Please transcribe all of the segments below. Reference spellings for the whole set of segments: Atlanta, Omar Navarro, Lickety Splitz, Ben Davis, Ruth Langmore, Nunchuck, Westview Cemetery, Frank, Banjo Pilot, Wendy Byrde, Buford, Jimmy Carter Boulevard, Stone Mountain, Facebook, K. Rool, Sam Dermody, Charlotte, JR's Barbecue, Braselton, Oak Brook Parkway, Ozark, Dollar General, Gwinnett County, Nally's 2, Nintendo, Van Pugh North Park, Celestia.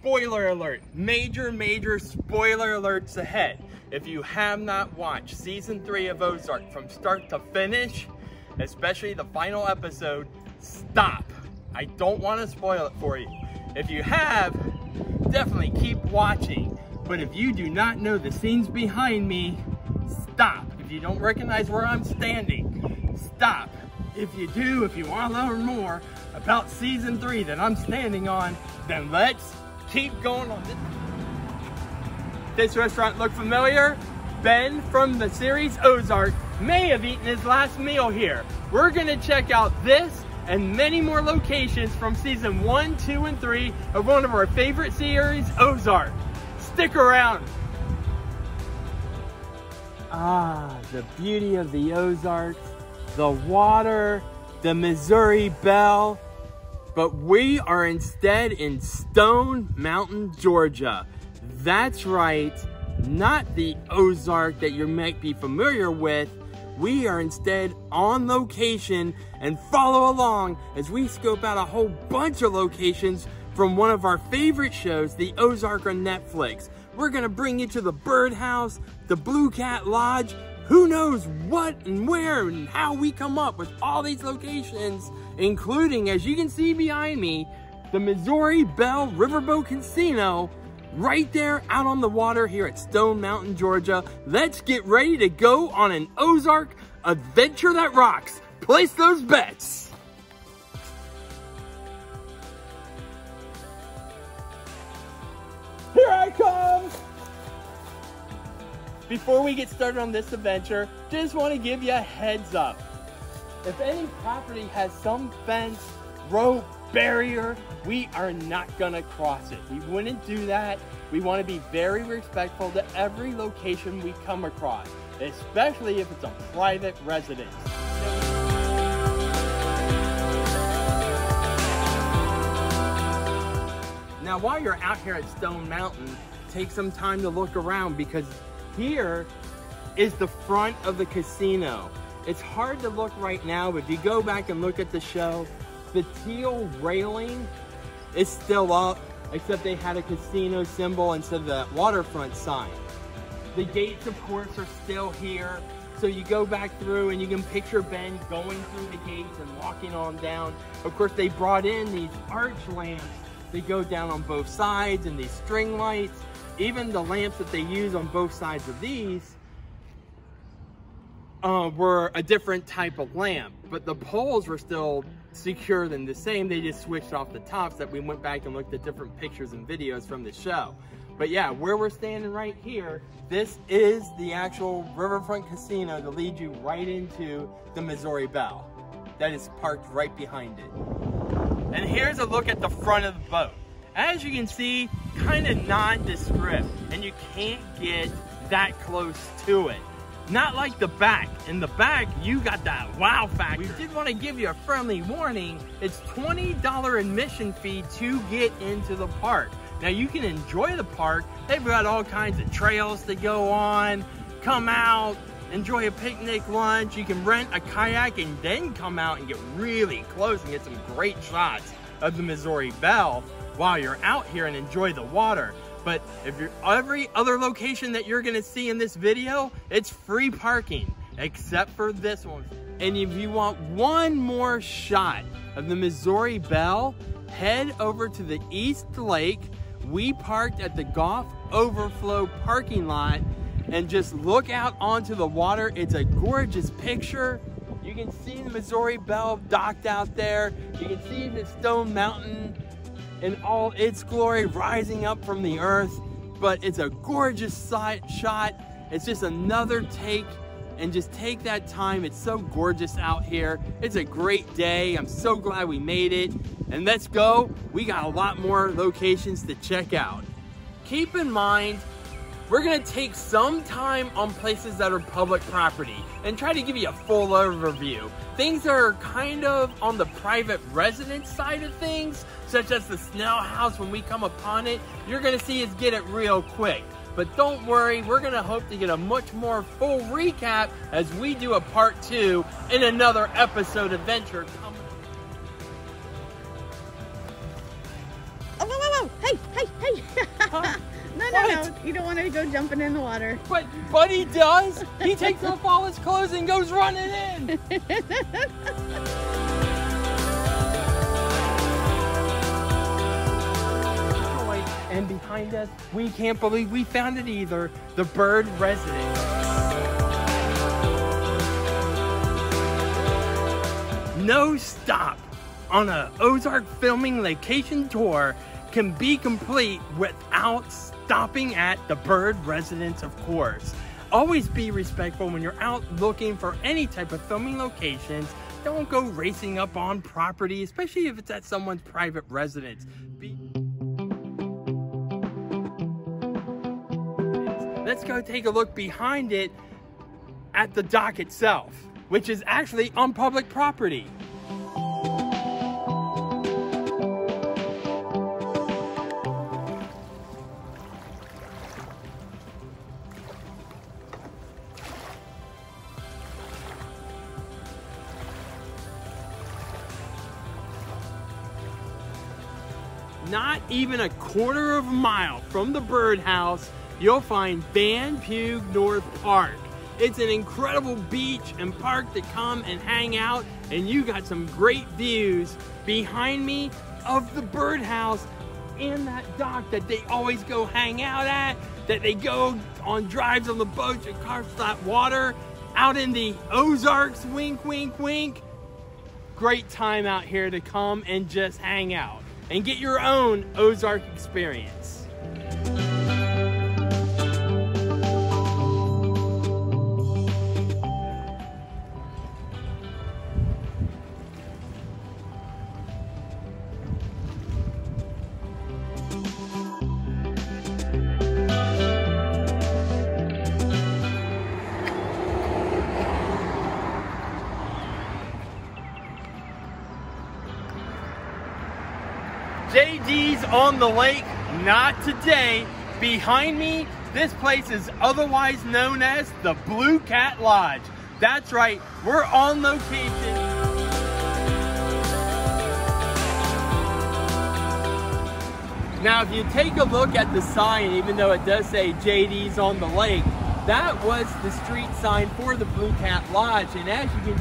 Spoiler alert, major spoiler alerts ahead. If you have not watched season 3 of Ozark from start to finish, especially the final episode, stop. I don't want to spoil it for you. If you have, definitely keep watching. But if you do not know the scenes behind me, stop. If you don't recognize where I'm standing, stop. If you do, if you want to learn more about season 3 that I'm standing on, then let's keep going on this. This restaurant look familiar? Ben from the series Ozark may have eaten his last meal here. We're gonna check out this and many more locations from season 1, 2, and 3 of one of our favorite series, Ozark. Stick around. Ah, the beauty of the Ozarks, the water, the Missouri Belle. But we are instead in Stone Mountain, Georgia. That's right, not the Ozark that you might be familiar with. We are instead on location, and follow along as we scope out a whole bunch of locations from one of our favorite shows, the Ozark on Netflix. We're gonna bring you to the Byrde House, the Blue Cat Lodge, who knows what and where and how we come up with all these locations, including, as you can see behind me, the Missouri Belle Riverboat Casino, right there out on the water here at Stone Mountain, Georgia. Let's get ready to go on an Ozark adventure that rocks. Place those bets. Here I come! Before we get started on this adventure, just want to give you a heads up. If any property has some fence, rope, barrier, we are not gonna cross it. We wouldn't do that. We want to be very respectful to every location we come across, especially if it's a private residence. Now, while you're out here at Stone Mountain, take some time to look around, because here is the front of the casino. It's hard to look right now, but if you go back and look at the show, the teal railing is still up, except they had a casino symbol instead of that waterfront sign. The gates, of course, are still here. So you go back through and you can picture Ben going through the gates and walking on down. Of course, they brought in these arch lamps. They go down on both sides, and these string lights. Even the lamps that they use on both sides of these were a different type of lamp, but the poles were still secured and the same. They just switched off the tops. That we went back and looked at different pictures and videos from the show. But yeah, where we're standing right here, this is the actual Riverfront Casino to lead you right into the Missouri Belle. That is parked right behind it. And here's a look at the front of the boat. As you can see, kind of nondescript, and you can't get that close to it. Not like the back. In the back, you got that wow factor. We did want to give you a friendly warning. It's $20 admission fee to get into the park. Now, you can enjoy the park. They've got all kinds of trails to go on. Come out, enjoy a picnic lunch. You can rent a kayak and then come out and get really close and get some great shots of the Missouri Belle while you're out here and enjoy the water. But if you're every other location that you're gonna see in this video, it's free parking, except for this one. And if you want one more shot of the Missouri Belle, head over to the East Lake. We parked at the Golf Overflow parking lot, and just look out onto the water. It's a gorgeous picture. You can see the Missouri Belle docked out there. You can see the Stone Mountain in all its glory rising up from the earth. But it's a gorgeous shot. It's just another take, and just take that time. It's so gorgeous out here. It's a great day. I'm so glad we made it. And let's go. We got a lot more locations to check out. Keep in mind, we're gonna take some time on places that are public property and try to give you a full overview. Things that are kind of on the private residence side of things, such as the Snell House, when we come upon it, you're gonna see us get it real quick. But don't worry, we're gonna hope to get a much more full recap as we do a part 2 in another episode adventure coming. Oh, hey, hey, hey, What? You don't want to go jumping in the water. But he does. He takes off all his clothes and goes running in. And behind us, we can't believe we found it either, the Byrde residence. No stop on an Ozark filming location tour can be complete without stopping at the Byrde residence, of course. Always be respectful when you're out looking for any type of filming locations. Don't go racing up on property, especially if it's at someone's private residence. Let's go take a look behind it at the dock itself, which is actually on public property. Not even a quarter of a mile from the Byrde House, you'll find Van Pugh North Park. It's an incredible beach and park to come and hang out, and you got some great views behind me of the Byrde House and that dock that they always go hang out at, that they go on drives on the boats and carve that water out in the Ozarks, wink, wink, wink. Great time out here to come and just hang out and get your own Ozark experience. JD's on the lake, not today. Behind me, this place is otherwise known as the Blue Cat Lodge. That's right, we're on location. Now, if you take a look at the sign, even though it does say JD's on the lake, that was the street sign for the Blue Cat Lodge. And as you can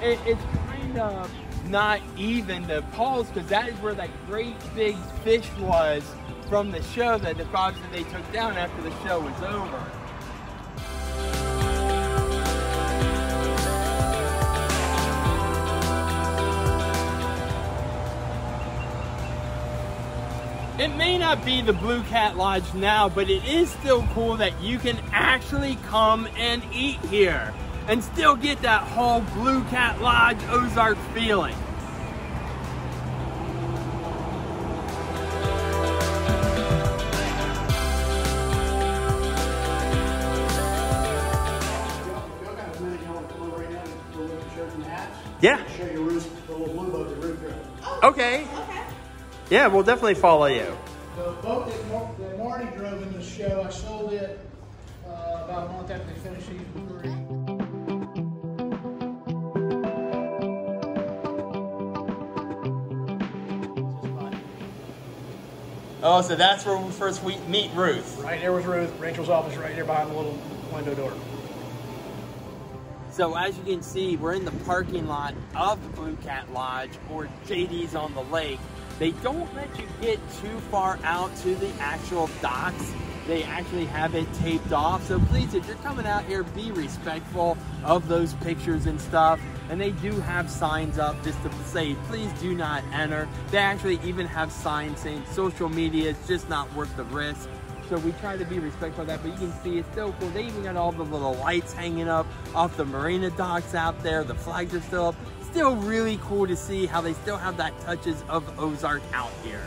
see, it's kind of not even the poles, because that is where that great big fish was from the show that the frogs that they took down after the show was over. It may not be the Blue Cat Lodge now, but it is still cool that you can actually come and eat here and still get that whole Blue Cat Lodge Ozark feeling. Y'all got a minute, y'all want to come over right now and we'll look at shirts and hats? Yeah. I'll show you the little blue boat, the Ruth drove. Okay. Okay. Yeah, we'll definitely follow you. The boat that Marty drove in the show, I sold it about a month after they finished shooting. Oh, so that's where we first meet Ruth. Right there was Ruth. Rachel's office right there behind the little window door. So as you can see, we're in the parking lot of the Blue Cat Lodge, or JD's on the lake. They don't let you get too far out to the actual docks. They actually have it taped off. So please, if you're coming out here, be respectful of those pictures and stuff. And they do have signs up just to say, please do not enter. They actually even have signs saying social media is just not worth the risk. So we try to be respectful of that, but you can see it's still cool. They even got all the little lights hanging up off the marina docks out there. The flags are still up. Still really cool to see how they still have that touches of Ozark out here.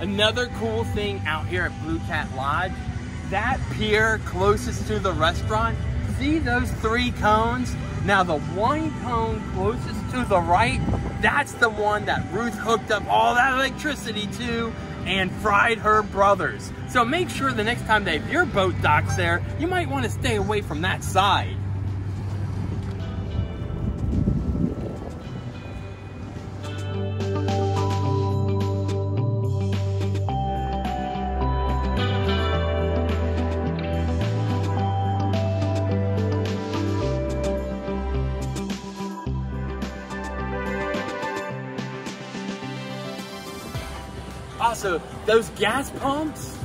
Another cool thing out here at Blue Cat Lodge, that pier closest to the restaurant, see those three cones? Now the one cone closest to the right, that's the one that Ruth hooked up all that electricity to and fried her brothers. So make sure the next time that your boat docks there, you might want to stay away from that side. Also, those gas pumps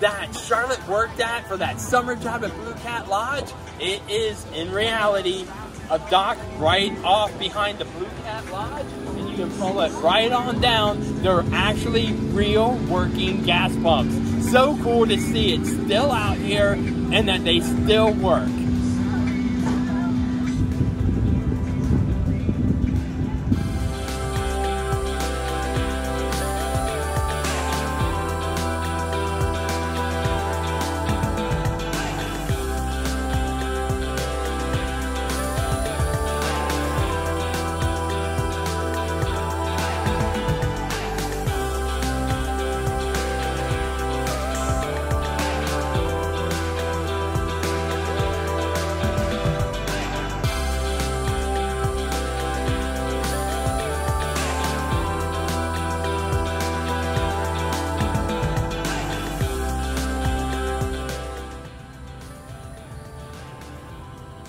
that Charlotte worked at for that summer job at Blue Cat Lodge, it is in reality a dock right off behind the Blue Cat Lodge, and you can pull it right on down. They're actually real working gas pumps. So cool to see it still out here and that they still work.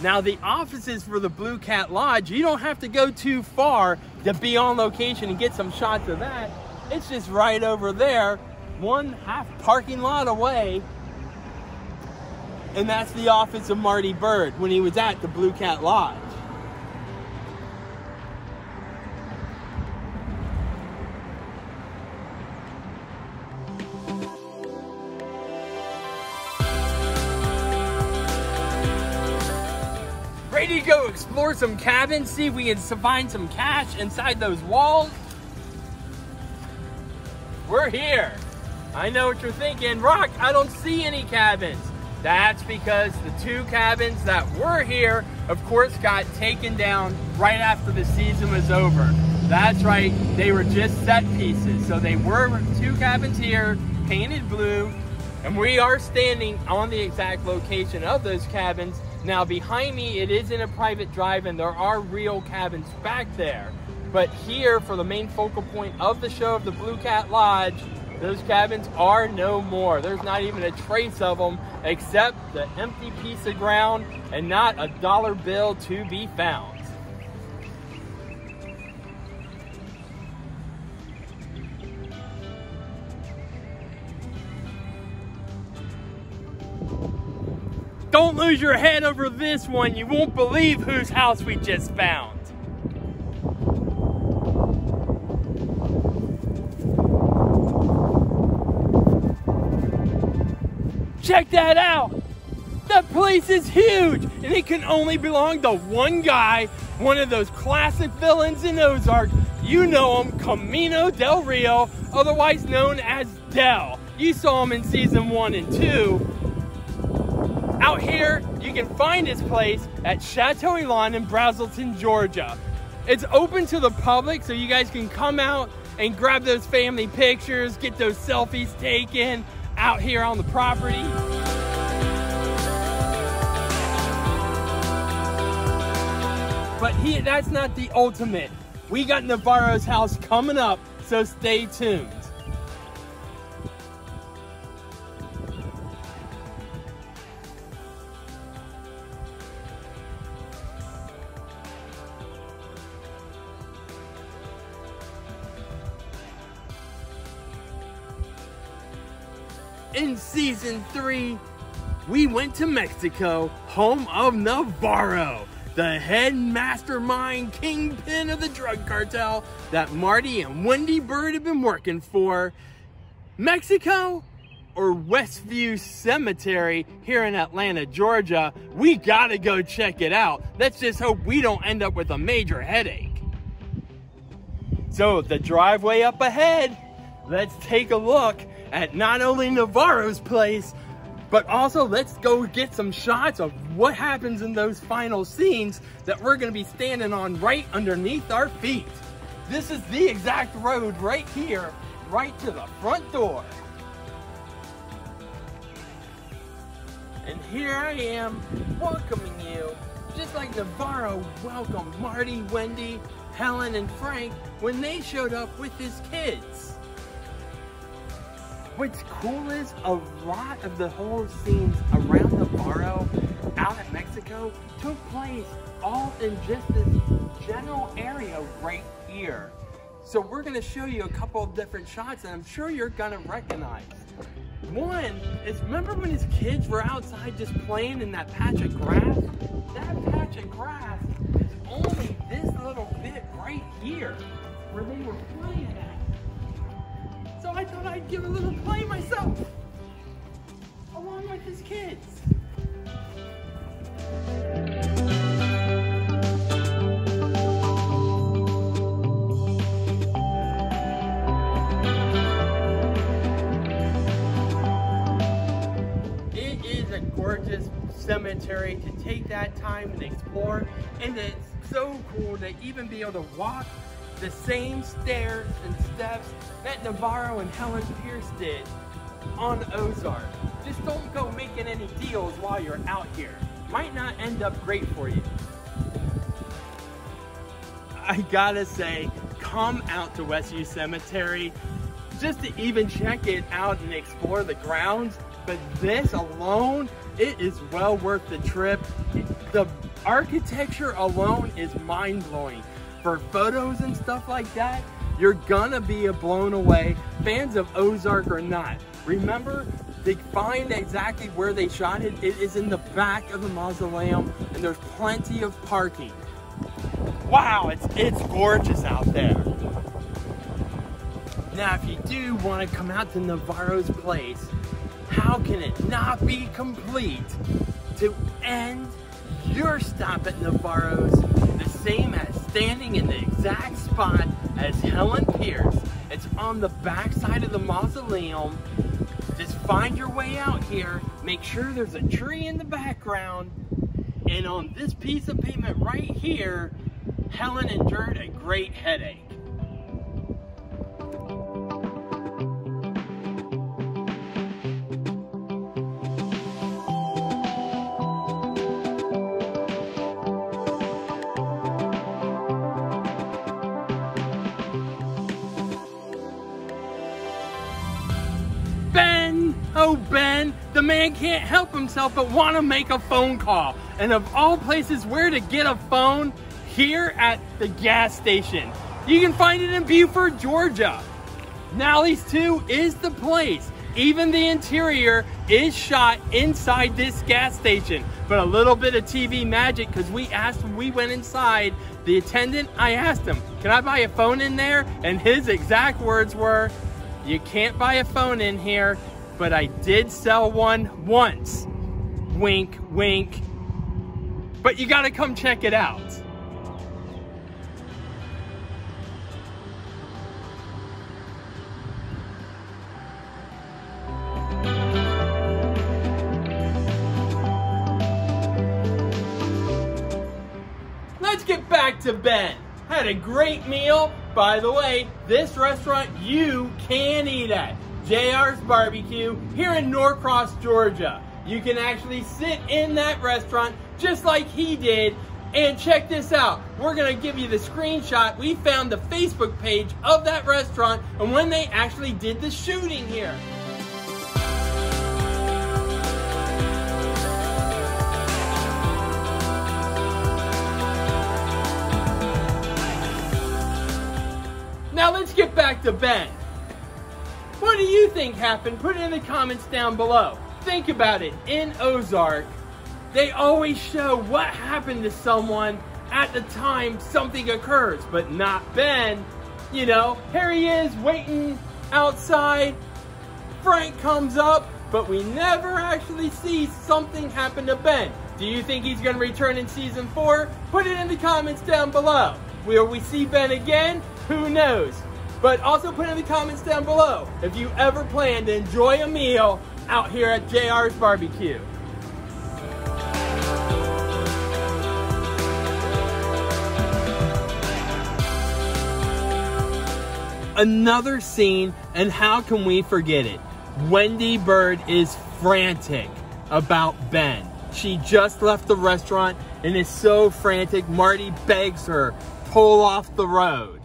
Now the offices for the Blue Cat Lodge, you don't have to go too far to be on location and get some shots of that. It's just right over there, one half parking lot away. And that's the office of Marty Byrde when he was at the Blue Cat Lodge. Ready to go explore some cabins, see if we can find some cash inside those walls? We're here. I know what you're thinking. Rock, I don't see any cabins. That's because the two cabins that were here, of course, got taken down right after the season was over. That's right, they were just set pieces. So they were two cabins here, painted blue, and we are standing on the exact location of those cabins. Now behind me, it is in a private drive and there are real cabins back there. But here for the main focal point of the show of the Blue Cat Lodge, those cabins are no more. There's not even a trace of them except the empty piece of ground and not a dollar bill to be found. Don't lose your head over this one. You won't believe whose house we just found. Check that out. The place is huge and it can only belong to one guy, one of those classic villains in Ozark. You know him, Camino Del Rio, otherwise known as Del. You saw him in season 1 and 2. Out here, you can find this place at Chateau Elan in Braselton, Georgia. It's open to the public, so you guys can come out and grab those family pictures, get those selfies taken out here on the property. But that's not the ultimate. We got Navarro's house coming up, so stay tuned. In season 3, we went to Mexico, home of Navarro, the head mastermind kingpin of the drug cartel that Marty and Wendy Byrde have been working for. Mexico or Westview Cemetery here in Atlanta, Georgia? We gotta go check it out. Let's just hope we don't end up with a major headache. So the driveway up ahead, let's take a look at not only Navarro's place, but also let's go get some shots of what happens in those final scenes that we're gonna be standing on right underneath our feet. This is the exact road right here, right to the front door. And here I am welcoming you, just like Navarro welcomed Marty, Wendy, Helen, and Frank when they showed up with his kids. What's cool is a lot of the whole scenes around Navarro out at Mexico took place all in just this general area right here. So we're gonna show you a couple of different shots that I'm sure you're gonna recognize. One is, remember when his kids were outside just playing in that patch of grass? That patch of grass is only this little bit right here where they were playing at. So I thought I'd give a little play myself, along with his kids. It is a gorgeous cemetery to take that time and explore, and it's so cool to even be able to walk the same stairs and steps that Navarro and Helen Pierce did on Ozark. Just don't go making any deals while you're out here. Might not end up great for you. I gotta say, come out to Westview Cemetery just to even check it out and explore the grounds, but this alone, it is well worth the trip. The architecture alone is mind-blowing. For photos and stuff like that, you're gonna be blown away, fans of Ozark or not. Remember, they find exactly where they shot it. It is in the back of the mausoleum, and there's plenty of parking. Wow, it's gorgeous out there. Now, if you do want to come out to Navarro's place, how can it not be complete to end your stop at Navarro's the same as standing in the exact spot as Helen Pierce? It's on the back side of the mausoleum. Just find your way out here, make sure there's a tree in the background, and on this piece of pavement right here, Helen endured a great headache. Oh, Ben, the man can't help himself but want to make a phone call. And of all places where to get a phone, here at the gas station. You can find it in Buford, Georgia. Nally's 2 is the place. Even the interior is shot inside this gas station. But a little bit of TV magic, because we asked when we went inside, the attendant, I asked him, can I buy a phone in there? And his exact words were, you can't buy a phone in here, but I did sell one once. Wink, wink. But you gotta come check it out. Let's get back to Ben. Had a great meal. By the way, this restaurant you can eat at. JR's Barbecue here in Norcross, Georgia. You can actually sit in that restaurant just like he did. And check this out. We're gonna give you the screenshot. We found the Facebook page of that restaurant and when they actually did the shooting here. Now let's get back to Ben. What do you think happened? Put it in the comments down below. Think about it. In Ozark, they always show what happened to someone at the time something occurs, but not Ben. You know, here he is waiting outside. Frank comes up, but we never actually see something happen to Ben. Do you think he's going to return in season 4? Put it in the comments down below. Will we see Ben again? Who knows? But also put in the comments down below if you ever plan to enjoy a meal out here at JR's Barbecue. Another scene, and how can we forget it? Wendy Byrde is frantic about Ben. She just left the restaurant and is so frantic, Marty begs her, pull off the road.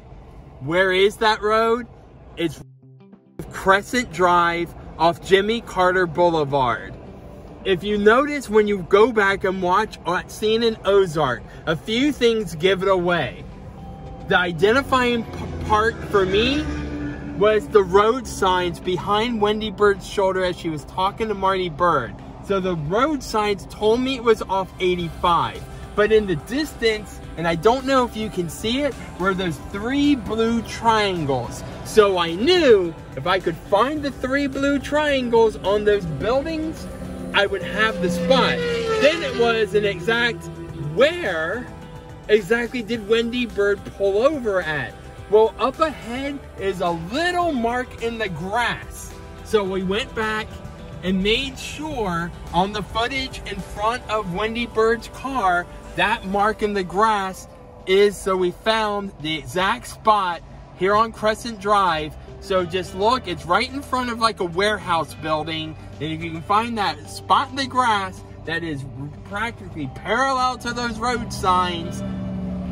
Where is that road? It's Crescent Drive off Jimmy Carter Boulevard. If you notice when you go back and watch that scene in Ozark, a few things give it away. The identifying part for me was the road signs behind Wendy Byrde's shoulder as she was talking to Marty Byrde. So the road signs told me it was off 85. But in the distance, and I don't know if you can see it, were those three blue triangles. So I knew if I could find the three blue triangles on those buildings, I would have the spot. Then it was an exact where exactly did Wendy Byrde pull over at? Well, up ahead is a little mark in the grass. So we went back and made sure on the footage in front of Wendy Byrde's car, that mark in the grass is, so we found the exact spot here on Crescent Drive. So just look, it's right in front of like a warehouse building. And if you can find that spot in the grass that is practically parallel to those road signs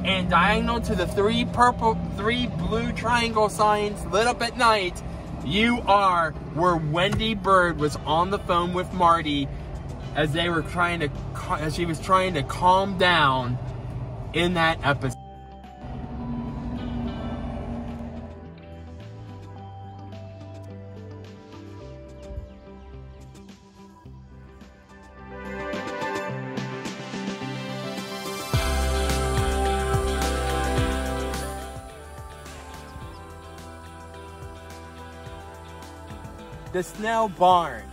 and diagonal to the three blue triangle signs lit up at night, you are where Wendy Byrde was on the phone with Marty as they were as she was trying to calm down in that episode. The Snell Barn.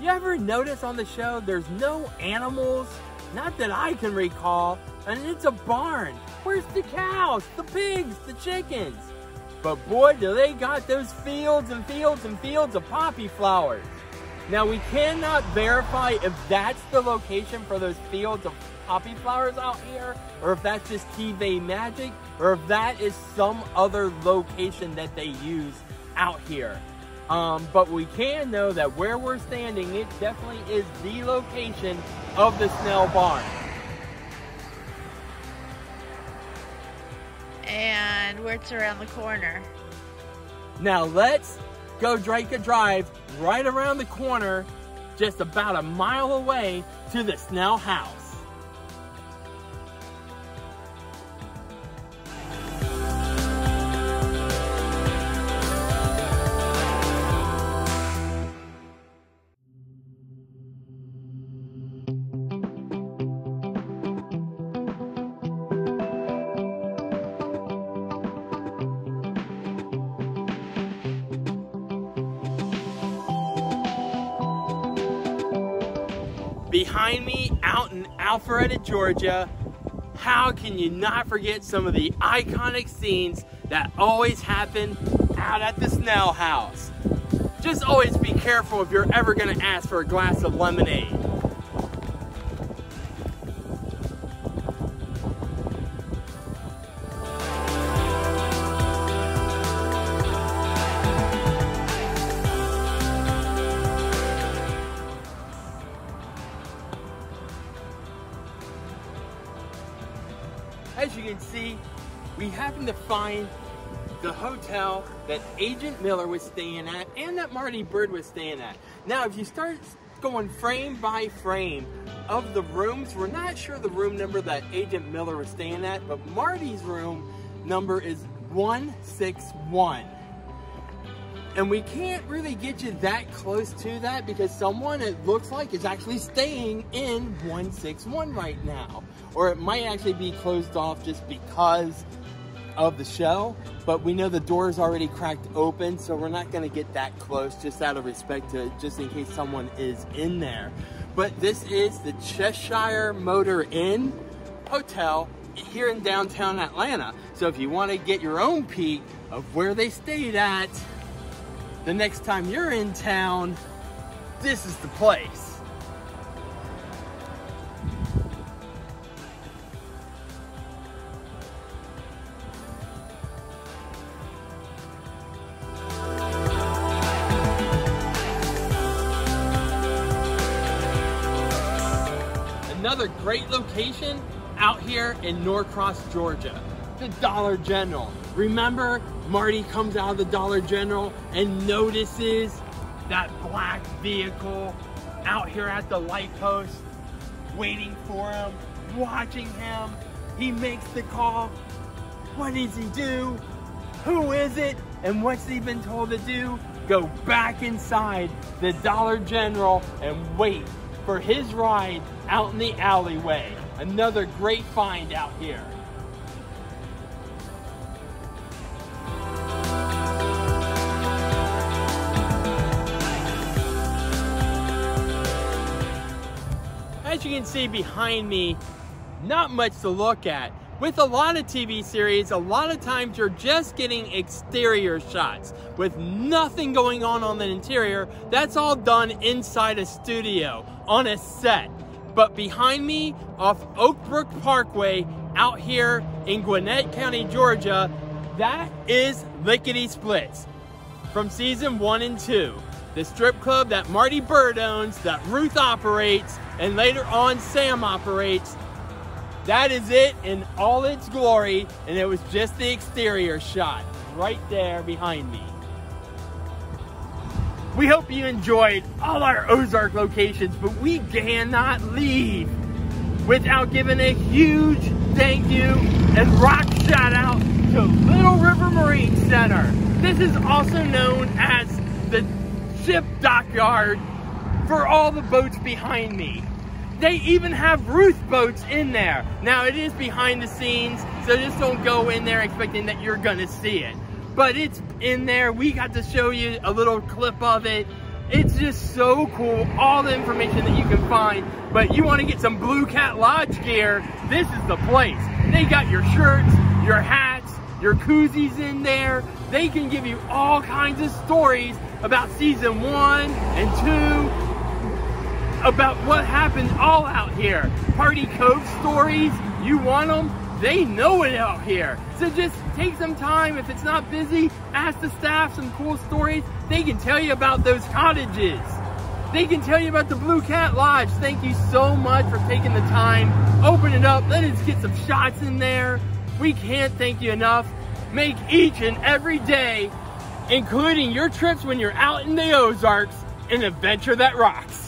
You ever notice on the show there's no animals? Not that I can recall. And it's a barn. Where's the cows, the pigs, the chickens? But boy, do they got those fields and fields and fields of poppy flowers. Now we cannot verify if that's the location for those fields of poppy flowers out here, or if that's just TV magic, or if that is some other location that they use out here. But we can know that where we're standing, it definitely is the location of the Snell Barn. And where it's around the corner. Now let's go Drake Drive right around the corner, just about a mile away to the Snell house. Behind me, out in Alpharetta, Georgia, how can you not forget some of the iconic scenes that always happen out at the Snell house? Just always be careful if you're ever gonna ask for a glass of lemonade. As you can see, we happened to find the hotel that Agent Miller was staying at and that Marty Byrde was staying at. Now, if you start going frame by frame of the rooms, we're not sure the room number that Agent Miller was staying at, but Marty's room number is 161. And we can't really get you that close to that because someone, it looks like, is actually staying in 161 right now. Or it might actually be closed off just because of the show. But we know the door is already cracked open, so we're not going to get that close just out of respect to just in case someone is in there. But this is the Cheshire Motor Inn Hotel here in downtown Atlanta. So if you want to get your own peek of where they stayed at, the next time you're in town, this is the place. Another great location out here in Norcross, Georgia, the Dollar General. Remember, Marty comes out of the Dollar General and notices that black vehicle out here at the light post, waiting for him, watching him. He makes the call. What does he do? who is it, and what's he been told to do? Go back inside the Dollar General and wait for his ride out in the alleyway. Another great find out here. As you can see behind me, not much to look at. With a lot of TV series, a lot of times you're just getting exterior shots with nothing going on the interior. That's all done inside a studio, on a set. But behind me, off Oak Brook Parkway, out here in Gwinnett County, Georgia, that is Lickety Splitz from seasons 1 and 2. The strip club that Marty Byrde owns, that Ruth operates, and later on Sam operates. That is it in all its glory, and it was just the exterior shot right there behind me. We hope you enjoyed all our Ozark locations, but we cannot leave without giving a huge thank you and rock shout out to Little River Marine Center. This is also known as the ship dockyard for all the boats behind me. They even have Ruth boats in there. Now it is behind the scenes, so just don't go in there expecting that you're gonna see it. But it's in there, we got to show you a little clip of it. It's just so cool, all the information that you can find. But you wanna get some Blue Cat Lodge gear, this is the place. They got your shirts, your hats, your koozies in there. They can give you all kinds of stories about seasons 1 and 2, about what happened all out here. Party Cove stories, you want them? They know it out here. So just take some time, if it's not busy, ask the staff some cool stories. They can tell you about those cottages. They can tell you about the Blue Cat Lodge. Thank you so much for taking the time. Open it up, let us get some shots in there. We can't thank you enough. Make each and every day, including your trips when you're out in the Ozarks, an adventure that rocks.